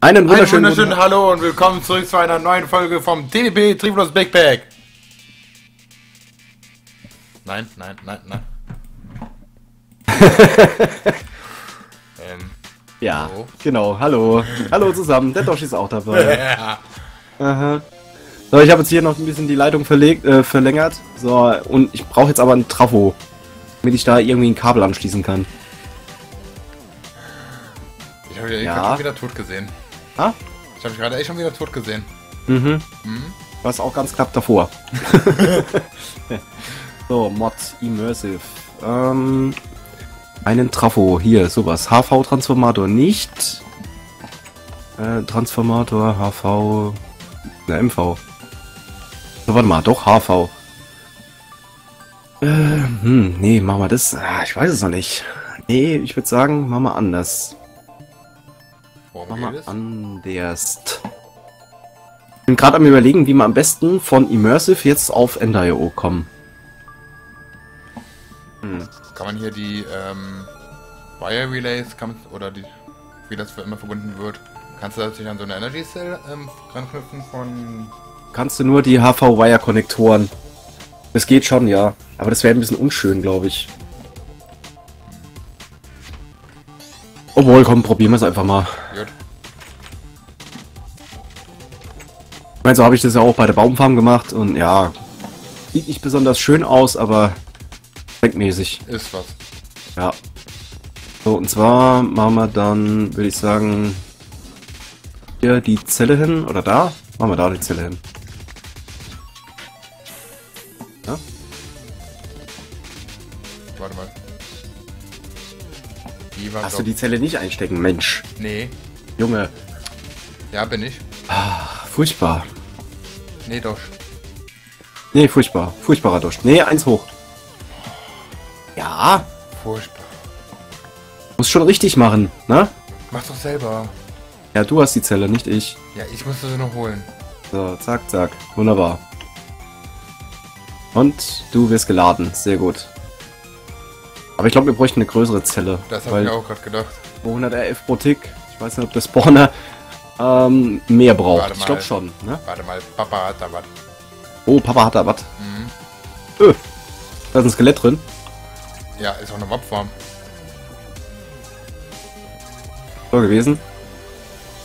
Einen wunderschönen Hallo und willkommen zurück zu einer neuen Folge vom TBP Trivolo's Backpack. Nein. Ja, hallo. Genau, hallo. Hallo zusammen, der Dosch ist auch dabei. Ja. Aha. So, ich habe jetzt hier noch ein bisschen die Leitung verlängert. So, und ich brauche jetzt aber ein Trafo, damit ich da irgendwie ein Kabel anschließen kann. Ich habe mich gerade schon wieder tot gesehen. Ha? Ich habe mich gerade echt schon wieder tot gesehen. Mhm. Was auch ganz knapp davor. So, Mods Immersive. Einen Trafo, hier, sowas. HV-Transformator nicht. Transformator, HV. Na, MV. So, warte mal, doch, HV. Nee, machen wir das. Ich weiß es noch nicht. Nee, ich würde sagen, machen wir anders. Ich bin gerade am Überlegen, wie wir am besten von Immersive jetzt auf Ender-IO kommen. Kann man hier die Wire Relays oder die, wie das für immer verbunden wird, kannst du natürlich an so eine Energy Cell ranknüpfen von. Kannst du nur die HV-Wire-Konnektoren. Das geht schon, ja. Aber das wäre ein bisschen unschön, glaube ich. Obwohl, komm, probieren wir es einfach mal. Gut. Ich meine, so habe ich das ja auch bei der Baumfarm gemacht und ja, sieht nicht besonders schön aus, aber zweckmäßig. Ist was. Ja. So, und zwar machen wir dann, würde ich sagen, hier die Zelle hin, oder da? Machen wir da die Zelle hin. Ja? Warte mal. Hast du die Zelle nicht einstecken, Mensch? Nee. Junge. Ja, bin ich. Ah, furchtbar. Nee, Dosch. Nee, furchtbar. Furchtbarer Dosch. Nee, 1 hoch. Ja. Furchtbar. Muss schon richtig machen, ne? Mach doch selber. Ja, du hast die Zelle, nicht ich. Ja, ich muss das noch holen. So, zack, zack. Wunderbar. Und du wirst geladen. Sehr gut. Aber ich glaube, wir bräuchten eine größere Zelle. Das habe ich auch gerade gedacht. 200 RF pro Tick. Ich weiß nicht, ob der Spawner mehr braucht. Ich glaube schon. Ne? Warte mal, Papa hat da was. Oh, Papa hat da was. Mhm. Da ist ein Skelett drin. Ja, ist auch eine Mobform. So gewesen.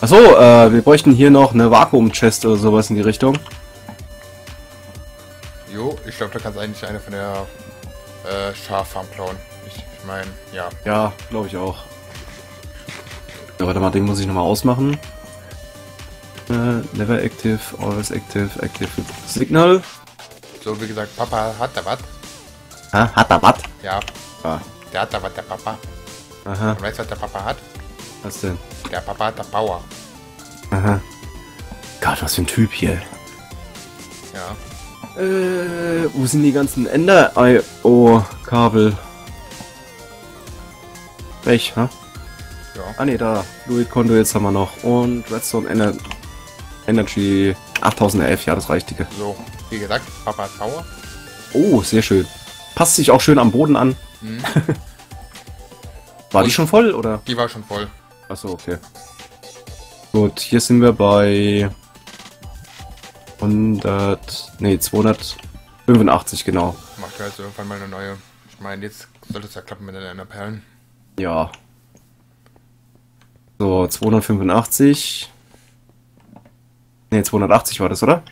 Achso, wir bräuchten hier noch eine Vakuum-Chest oder sowas in die Richtung. Jo, ich glaube, da kannst eigentlich eine von der Schaffarm klauen. Ich meine, ja. Ja, glaube ich auch. Ja, warte mal, den muss ich nochmal ausmachen. Never active, always active, active Signal. So, wie gesagt, Papa hat da was. Ha, hat da was? Ja. Ah. Der hat da was, der Papa. Aha. Weißt du, was der Papa hat? Was denn? Der Papa hat der Power. Aha. Gott, was für ein Typ hier. Ja. Wo sind die ganzen Ender-IO-Kabel? Welch, ha? Ja. Ah ne, da. Fluid Conduit jetzt haben wir noch. Und Redstone Energy 8000 RF, ja, das reicht, Digga. So, wie gesagt, Papa Power. Oh, sehr schön. Passt sich auch schön am Boden an. Mhm. War und die schon voll, oder? Die war schon voll. Achso, okay. Gut, hier sind wir bei 285, genau. Macht ja jetzt irgendwann mal eine neue. Ich meine, jetzt sollte es ja klappen mit den Enderperlen. Ja. So, 285. Ne, 280 war das, oder?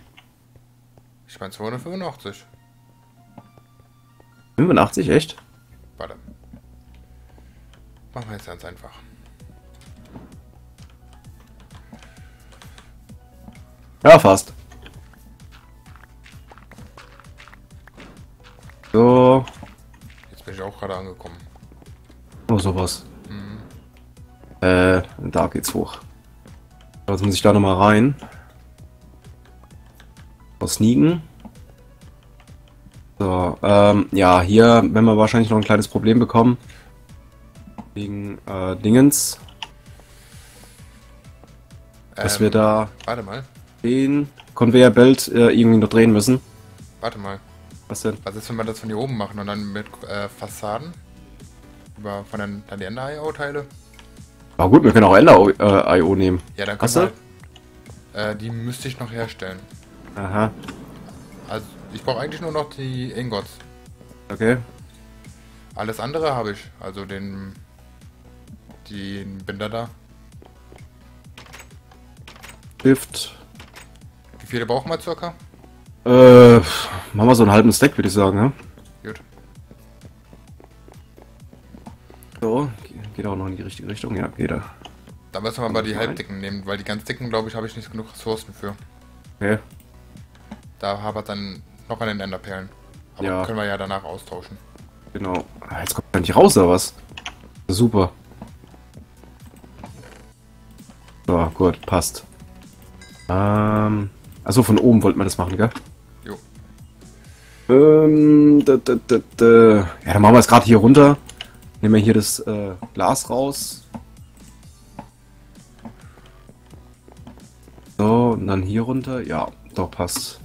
Ich meine 285. 85, echt? Warte. Machen wir jetzt ganz einfach. Ja, fast. So. Jetzt bin ich auch gerade angekommen. Oh, sowas. Mhm. Da geht's hoch. Jetzt muss ich da nochmal rein. Aus Sneaken. So, ja, hier werden wir wahrscheinlich noch ein kleines Problem bekommen. Wegen, Dingens. Dass wir da. Warte mal. Den Conveyor Belt irgendwie noch drehen müssen. Warte mal. Was denn? Was ist, wenn wir das von hier oben machen und dann mit Fassaden? Über von den Ender-IO-Teile? Aber gut, wir können auch Ender-IO nehmen. Ja, dann kannst du. Die müsste ich noch herstellen. Aha. Also, ich brauche eigentlich nur noch die Ingots. Okay. Alles andere habe ich. Also den Binder da. Shift. Wie viele brauchen wir circa? Machen wir so einen halben Stack, würde ich sagen, ne? Gut. So, geht auch noch in die richtige Richtung, ja, geht da. Dann müssen wir mal die halbdicken nehmen, weil die ganz dicken, glaube ich, habe ich nicht genug Ressourcen für. Okay. Da hapert dann noch an den Enderperlen. Aber ja, können wir ja danach austauschen. Genau. Jetzt kommt er nicht raus, oder was? Super. So, gut, passt. Achso, von oben wollten wir das machen, gell? Jo. Ja, dann machen wir es gerade hier runter. Nehmen wir hier das Glas raus. So, und dann hier runter. Ja, doch, passt.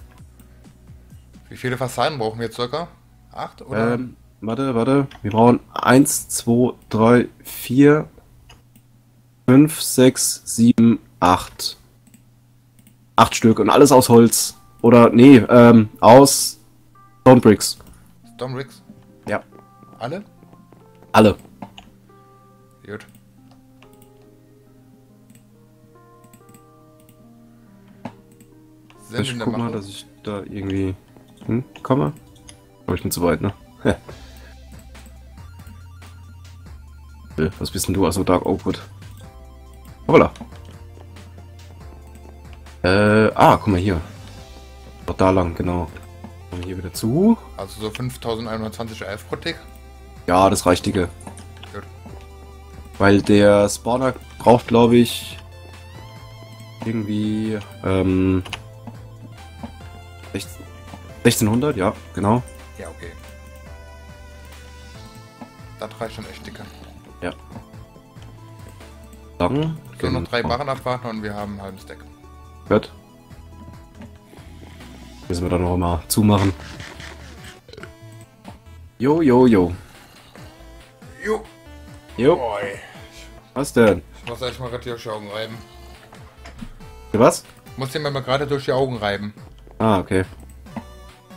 Wie viele Fassaden brauchen wir circa? 8 oder? Warte. Wir brauchen 1, 2, 3, 4, 5, 6, 7, 8. 8 Stück und alles aus Holz. Oder, nee, aus Stonebricks. Stonebricks? Ja. Alle? Alle. Gut. Ich guck mal, dass ich da irgendwie hinkomme. Aber ich bin zu weit, ne? Was bist denn du? Also Dark Oak. Hoppala. Guck mal hier. Doch da lang, genau. Und hier wieder zu. Also so 5120 AF pro Tick. Ja, das reicht, Digga. Gut. Weil der Spawner braucht, glaube ich, irgendwie 1600, ja, genau. Ja, okay. Das reicht schon echt, Digga. Ja. Dann so, noch 3 Barren abwarten und wir haben einen halben Stack. Gut. Müssen wir dann noch mal zumachen. Jo. Was denn? Ich muss erstmal gerade durch die Augen reiben. Was? Ich muss den mal gerade durch die Augen reiben. Ah, okay.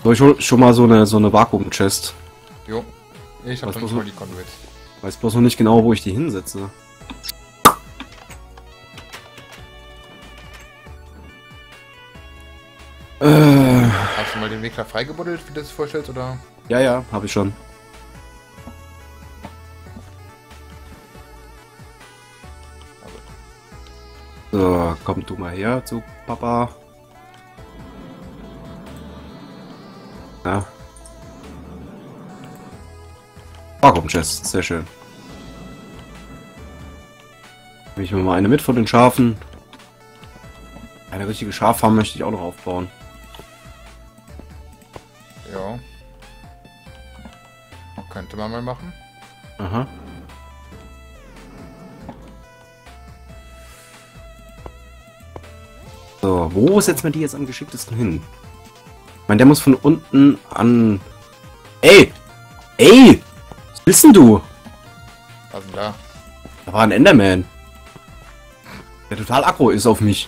So, ich hol schon mal so eine Vakuum-Chest. Jo. Ich hab schon mal die Conduit. Weiß bloß noch nicht genau, wo ich die hinsetze. Hast du mal den Weg da freigebuddelt, wie du das vorstellst, oder? Ja, hab ich schon. So, komm du mal her zu Papa. Ja. Vakuum-Chest, sehr schön. Nehme ich mir mal eine mit von den Schafen. Eine richtige Schaffarm möchte ich auch noch aufbauen. Ja. Könnte man mal machen. Aha. So, wo setzt man die jetzt am geschicktesten hin? Ich meine, der muss von unten an... Ey! Was bist denn du? Was denn da? Da war ein Enderman. Der total aggro ist auf mich.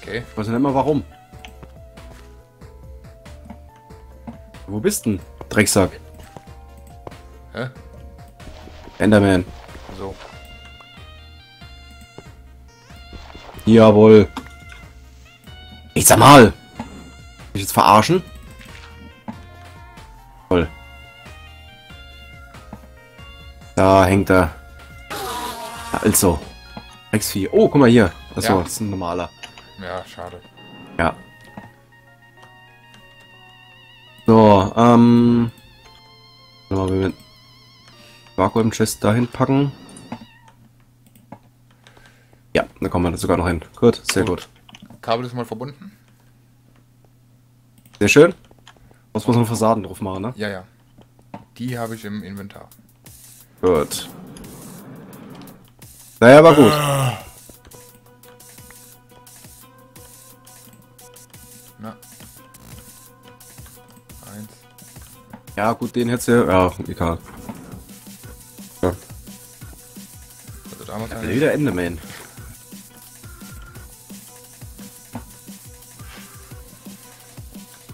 Okay. Ich weiß nicht mal warum. Wo bist denn? Drecksack. Hä? Enderman. So. Jawohl. Ich sag mal! Kann ich jetzt verarschen? Toll. Da hängt er. Also. X4. Oh, guck mal hier. Achso, ja. Das ist ein normaler. Ja, schade. Ja. So, mal, wenn wir den Vakuum-Chest dahin packen. Ja, da kommen wir da sogar noch hin. Gut, sehr gut. Kabel ist mal verbunden. Sehr schön. Was muss man Fassaden drauf machen, ne? Ja. Die habe ich im Inventar. Gut. Naja, war gut. Na. 1. Ja, gut, den hättest du ja. Ja, egal. Ja. Also, da muss ja Wieder Enderman.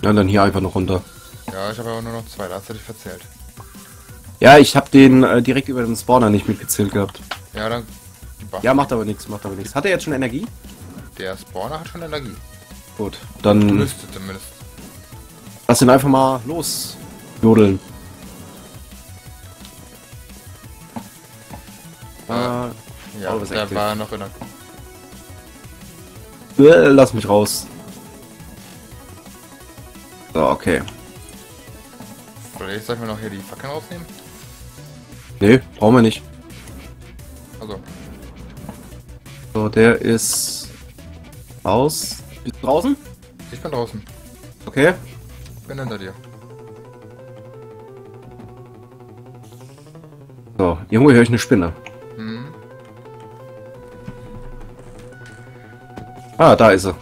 Ja, dann hier einfach noch runter. Ja, ich habe aber nur noch zwei, da hast du dich verzählt. Ja, ich habe den direkt über den Spawner nicht mitgezählt gehabt. Ja, dann... Ja, macht aber nichts, macht aber nichts. Hat er jetzt schon Energie? Der Spawner hat schon Energie. Gut, dann... Müsste zumindest. Lass ihn einfach mal losjodeln. Ja, oh, der war noch in der... Lass mich raus. So, okay. Vielleicht sollten wir noch hier die Fackeln rausnehmen? Ne, brauchen wir nicht. Also. So, der ist... raus. Bist du draußen? Ich bin draußen. Okay. Ich bin hinter dir. So, irgendwo höre ich eine Spinne. Mhm. Ah, da ist er.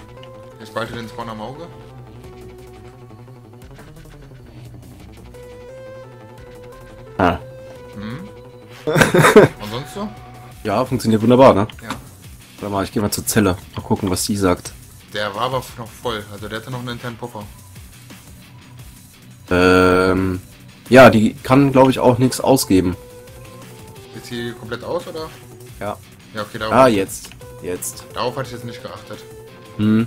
Ich behalte den Spawn am Auge. Ah. Hm. Und sonst so? Ja, funktioniert wunderbar, ne? Ja. Warte mal, ich gehe mal zur Zelle. Mal gucken, was sie sagt. Der war aber noch voll. Also der hatte noch einen internen Puffer. Ja, die kann, glaube ich, auch nichts ausgeben. Ist sie komplett aus, oder? Ja. Ja, okay, darauf. Ah, jetzt. Jetzt. Darauf hatte ich jetzt nicht geachtet. Hm.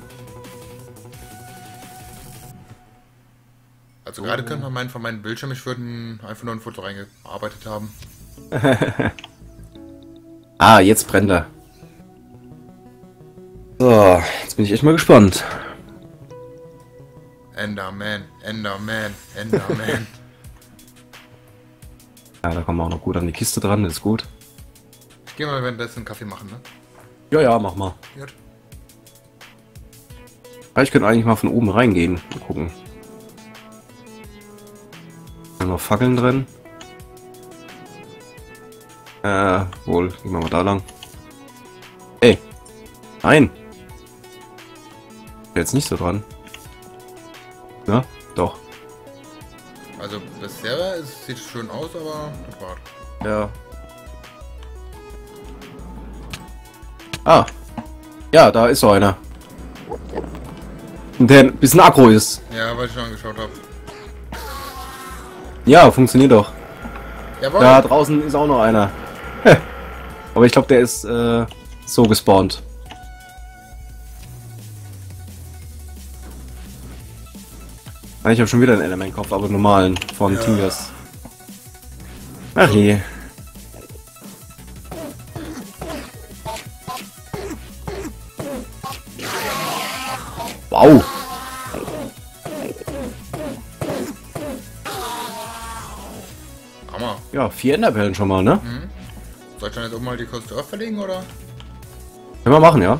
Also gerade könnte man meinen, von meinem Bildschirm, ich würde einfach nur ein Foto reingearbeitet haben. Ah, jetzt brennt er. So, jetzt bin ich echt mal gespannt. Enderman, Enderman, Enderman. Ja, da kommen wir auch noch gut an die Kiste dran, das ist gut. Ich gehe mal währenddessen einen Kaffee machen, ne? Ja, ja, mach mal. Gut. Ich könnte eigentlich mal von oben reingehen und gucken. Da sind noch Fackeln drin. Wohl, gehen wir mal da lang. Ey! Nein! Ich bin jetzt nicht so dran. Ja, doch. Also, bisher sieht es schön aus, aber das war's. Ja. Ah! Ja, da ist so einer. Der ein bisschen aggro ist. Ja, weil ich schon angeschaut habe. Ja, funktioniert doch. Jawohl. Da draußen ist auch noch einer. Heh. Aber ich glaube, der ist so gespawnt. Ich habe schon wieder einen Element-Kopf, aber normalen von Tigers. Ach je. Wow. Ja, 4 Enderperlen schon mal, ne? Mhm. Soll ich dann jetzt auch mal die Cursed Earth verlegen, oder? Können wir machen, ja.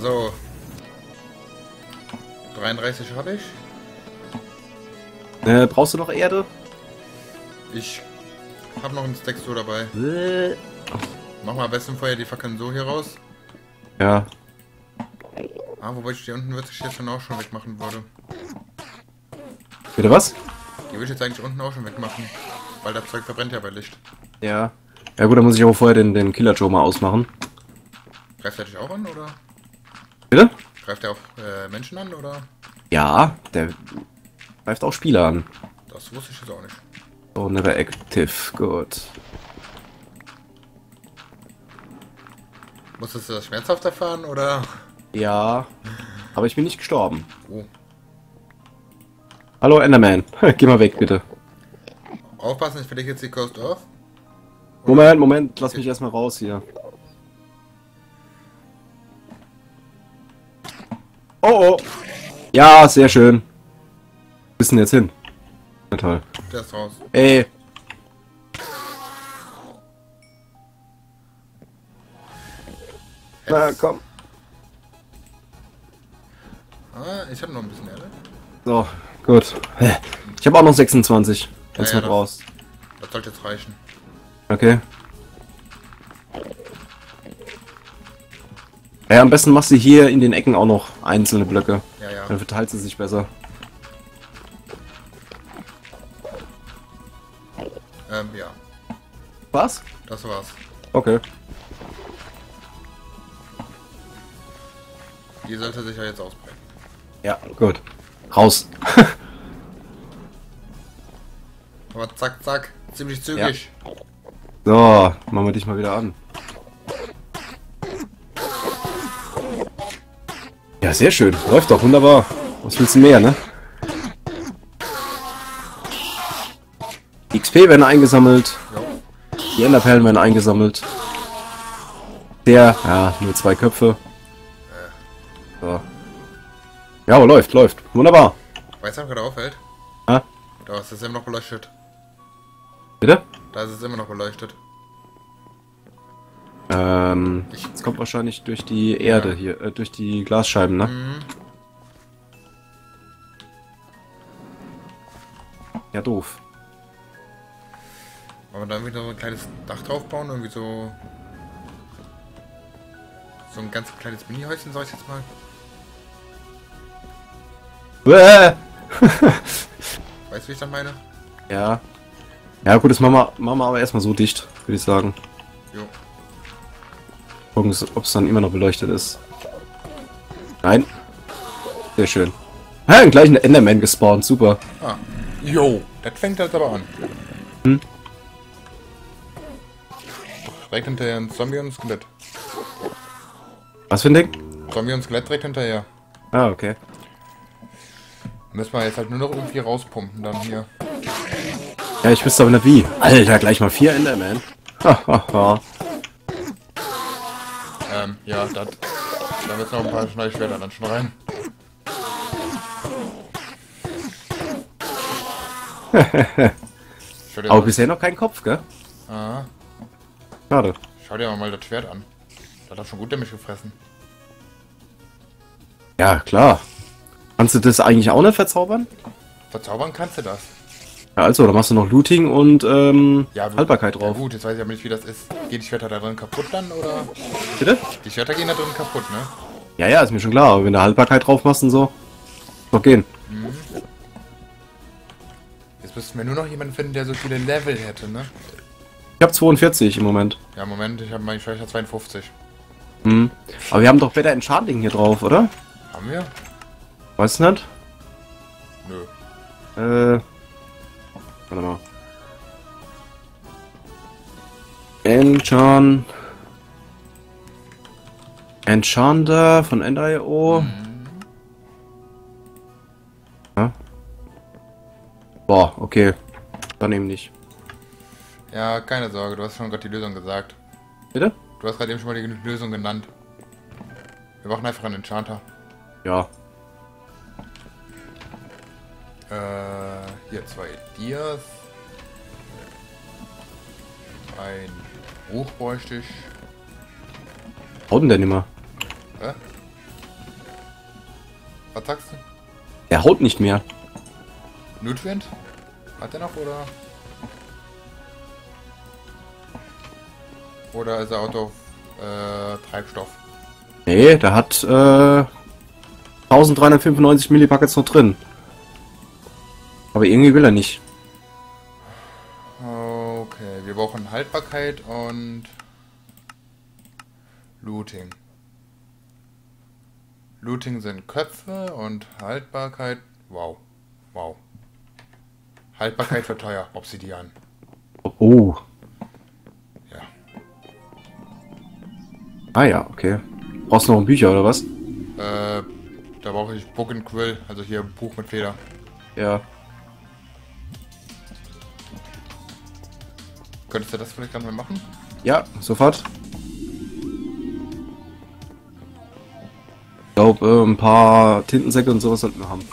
So. 33 habe ich. Brauchst du noch Erde? Ich habe noch einen Stack so dabei. Mach mal am besten vorher die Fackeln so hier raus. Ja. Ah, wobei ich die unten wirklich jetzt dann auch schon wegmachen würde. Bitte was? Die will ich jetzt eigentlich unten auch schon wegmachen, weil das Zeug verbrennt ja bei Licht. Ja. Ja gut, dann muss ich aber vorher den Killer Joe mal ausmachen. Greift der dich auch an, oder? Bitte? Greift der auch Menschen an, oder? Ja, der greift auch Spieler an. Das wusste ich jetzt auch nicht. Oh, never active, gut. Musstest du das schmerzhaft erfahren, oder? Ja, aber ich bin nicht gestorben. Oh. Hallo Enderman, geh mal weg bitte. Aufpassen, ich verlege jetzt die Cursed Earth. Moment, Moment, lass mich erstmal raus hier. Oh oh! Ja, sehr schön. Wo ist denn jetzt hin? Na toll. Der ist raus. Ey! Na komm. Ah, ich hab noch ein bisschen Erde. So. Gut. Ich habe auch noch 26, wenn es noch raus. Das sollte jetzt reichen. Okay. Ja, am besten machst du hier in den Ecken auch noch einzelne Blöcke. Ja, ja. Dann verteilt sie sich besser. Ja. Was? Das war's. Okay. Die sollte sich ja jetzt ausbrechen. Ja, gut. Raus. Aber zack, zack. Ziemlich zügig. Ja. So, machen wir dich mal wieder an. Ja, sehr schön. Läuft doch, wunderbar. Was willst du mehr, ne? Die XP werden eingesammelt. Ja. Die Enderperlen werden eingesammelt. Der, ja, nur 2 Köpfe. So. Ja, aber läuft, läuft. Wunderbar. Weißt du, was mir gerade auffällt? Hä? Da ist es immer noch beleuchtet. Bitte? Da ist es immer noch beleuchtet. Das kommt wahrscheinlich durch die Erde hier, durch die Glasscheiben, ne? Mhm. Ja, doof. Aber dann wieder so ein kleines Dach drauf bauen, irgendwie so. So ein ganz kleines Mini-Häuschen, soll ich jetzt mal. Weißt du, wie ich das meine? Ja. Ja, gut, das machen wir aber erstmal so dicht, würde ich sagen. Jo. Gucken, ob es dann immer noch beleuchtet ist. Nein. Sehr schön. Ha, ja, gleich ein Enderman gespawnt, super. Ah. Jo, das fängt jetzt aber an. Hm? Direkt hinterher ein Zombie und ein Skelett. Was für ein Ding? Zombie und Skelett direkt hinterher. Ah, okay. Müssen wir jetzt halt nur noch irgendwie rauspumpen dann hier. Ja, ich wüsste aber nicht wie. Alter, gleich mal 4 Enderman. Hahaha. Ja, das. Da müssen noch ein paar Schneidschwerter dann schon rein. Aber bisher noch kein Kopf, gell? Ah. Schade. Schau dir mal das Schwert an. Das hat schon gut Damage gefressen. Ja, klar. Kannst du das eigentlich auch nicht verzaubern? Verzaubern kannst du das. Ja, also, da machst du noch Looting und ja, Haltbarkeit drauf. Ja, gut, jetzt weiß ich aber nicht, wie das ist. Gehen die Schwerter da drin kaputt dann, oder? Bitte? Die Schwerter gehen da drin kaputt, ne? Ja, ja, ist mir schon klar. Aber wenn du Haltbarkeit drauf machst und so, doch gehen. Mhm. Jetzt müssten wir nur noch jemanden finden, der so viele Level hätte, ne? Ich hab 42 im Moment. Ja, im Moment, ich habe meinen Schwächer 52. Hm. Aber wir haben doch Better Enchanting hier drauf, oder? Haben wir? Weiß nicht? Nö. Warte mal. Enchanter von Ender-IO. Mhm. Ja. Boah, okay. Dann eben nicht. Ja, keine Sorge, du hast schon gerade die Lösung gesagt. Bitte? Du hast gerade eben schon mal die Lösung genannt. Wir machen einfach einen Enchanter. Ja. Hier 2 Dias. Ein Buch bräuchte ich. Haut denn der nimmer? Hä? Was sagst du? Der haut nicht mehr. Nutrient? Hat er noch, oder? Oder ist er out of Treibstoff? Nee, der hat 1395 Millibuckets noch drin. Aber irgendwie will er nicht. Okay, wir brauchen Haltbarkeit und Looting. Looting sind Köpfe und Haltbarkeit. Wow. Wow. Haltbarkeit für teuer, Obsidian. Oh. Ja. Ah ja, okay. Brauchst du noch ein Bücher oder was? Da brauche ich Book and Quill, also hier Buch mit Feder. Ja. Könntest du das vielleicht gerade mal machen? Ja, sofort. Ich glaube, ein paar Tintensäcke und sowas sollten wir haben.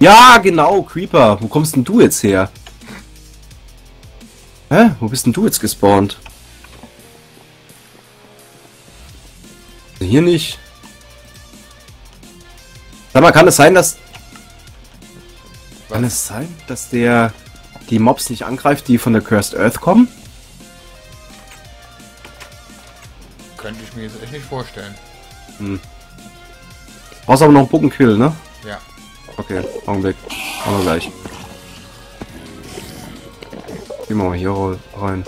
Ja, genau, Creeper. Wo kommst denn du jetzt her? Hä? Wo bist denn du jetzt gespawnt? Hier nicht. Sag mal, kann es sein, dass... Was? Kann es sein, dass der... die Mobs nicht angreift, die von der Cursed Earth kommen? Könnte ich mir jetzt echt nicht vorstellen. Hm. Brauchst aber noch einen Book and Quill, ne? Ja. Okay, Augenblick. Machen wir gleich. Gehen wir mal hier rein.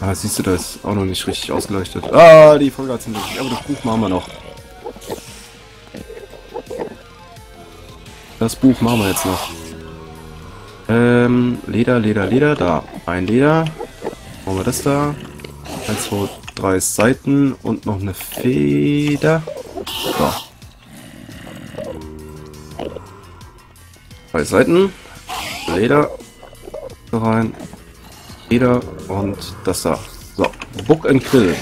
Ah, siehst du, das ist auch noch nicht richtig ausgeleuchtet. Ah, die Folge hat es hinter sich. Aber das Buch machen wir noch. Das Buch machen wir jetzt noch. Leder, Leder, Leder. Da. Ein Leder. Machen wir das da. 1, 2, 3 Seiten. Und noch eine Feder. Da. 3 Seiten. Leder. Da rein. Leder. Und das da. So. Book and Quill.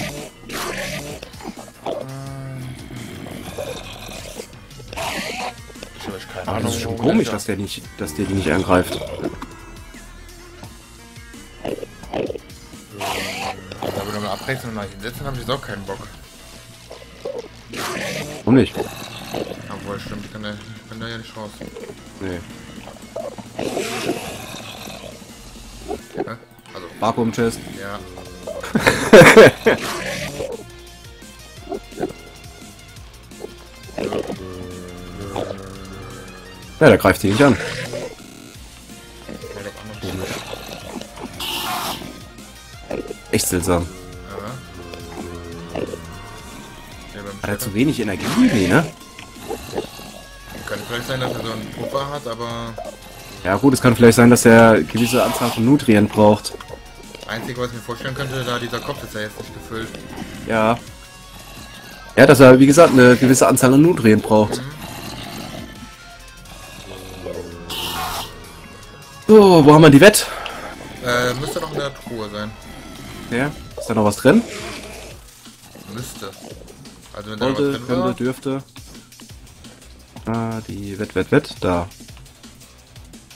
Aber das ist schon komisch, dass der die nicht angreift. Da würde mal abrechnen und nach den Sätzen habe ich jetzt auch keinen Bock. Warum nicht? Obwohl, stimmt, ich kann da ja nicht raus. Nee. Ja, also. Vakuum-Chest. Ja. Ja, da greift die nicht an. Echt seltsam. Hat er zu wenig Energie, ne? Kann vielleicht sein, dass er so einen Puffer hat, aber... Ja gut, es kann vielleicht sein, dass er gewisse Anzahl von Nutrien braucht. Das Einzige, was ich mir vorstellen könnte, da dieser Kopf ist ja jetzt nicht gefüllt. Ja. Ja, dass er, wie gesagt, eine gewisse Anzahl an Nutrien braucht. Mhm. So, wo haben wir die Wett? Müsste noch in der Truhe sein. Ja, ist da noch was drin? Müsste. Also wenn da noch was drin könnte, war... dürfte. Ah, die Wett, da.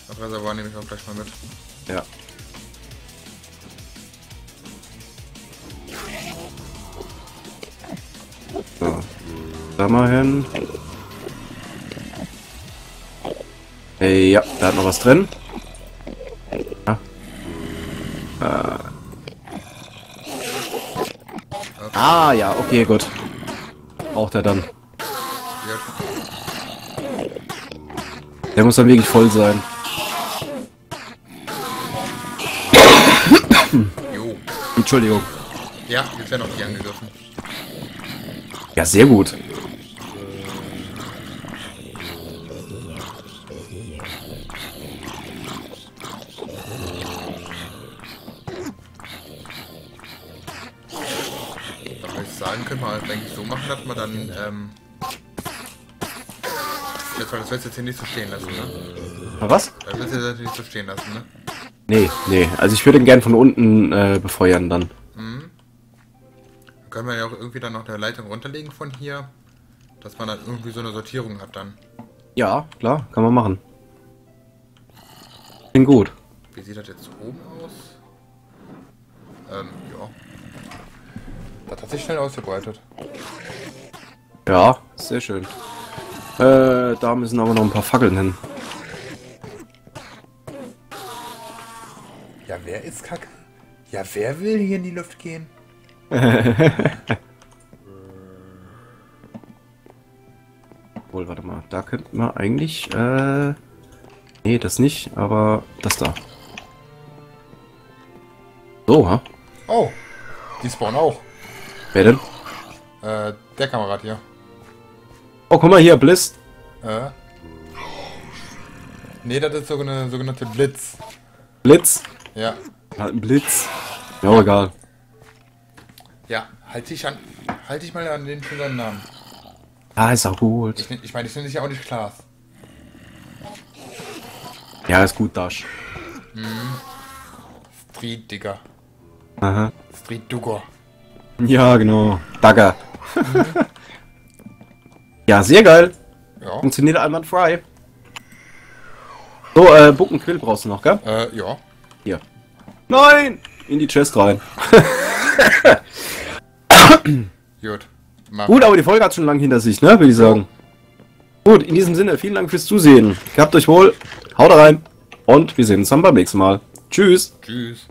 Das Reservoir nehme ich auch gleich mal mit. Ja. So. Da mal hin. Ja, da hat noch was drin. Ah ja, okay, gut. Braucht er dann. Der muss dann wirklich voll sein. Jo. Entschuldigung. Ja, jetzt werden auch die angegriffen. Ja, sehr gut. Können wir eigentlich so machen, dass man dann, das willst du jetzt hier nicht so stehen lassen, ne? Was? Das willst du jetzt nicht so stehen lassen, ne? Nee, nee. Also ich würde ihn gern von unten befeuern dann. Mhm. Dann können wir ja auch irgendwie dann noch eine Leitung runterlegen von hier, dass man dann irgendwie so eine Sortierung hat dann. Ja, klar. Kann man machen. Klingt gut. Wie sieht das jetzt oben aus? Ja. Das hat sich schnell ausgebreitet. Ja, sehr schön. Da müssen aber noch ein paar Fackeln hin. Ja, wer ist kacke? Ja, wer will hier in die Luft gehen? Wohl, warte mal. Da könnten wir eigentlich... nee, das nicht, aber das da. So, ha? Oh, die spawnen auch. Wer denn? Der Kamerad hier. Oh, guck mal hier, Blitz. Nee, das ist so eine sogenannte Blitz. Blitz? Ja. Halt ein Blitz. Ja, ja, egal. Ja, halt dich mal an den schönen Namen. Ah, ist auch gut. Ich meine, ich nenne dich ja auch nicht Klaas. Ja, ist gut, Dash. Mhm. Streetdigger. Aha. Streetdugger. Ja, genau. Dagger. Mhm. Ja, sehr geil. Ja. Funktioniert einwandfrei. So, Book and Quill brauchst du noch, gell? Ja. Hier. Nein! In die Chest rein. Gut. Mach. Gut, aber die Folge hat schon lange hinter sich, ne? Würde ich sagen. Ja. Gut, in diesem Sinne, vielen Dank fürs Zusehen. Gehabt euch wohl. Haut rein. Und wir sehen uns dann beim nächsten Mal. Tschüss. Tschüss.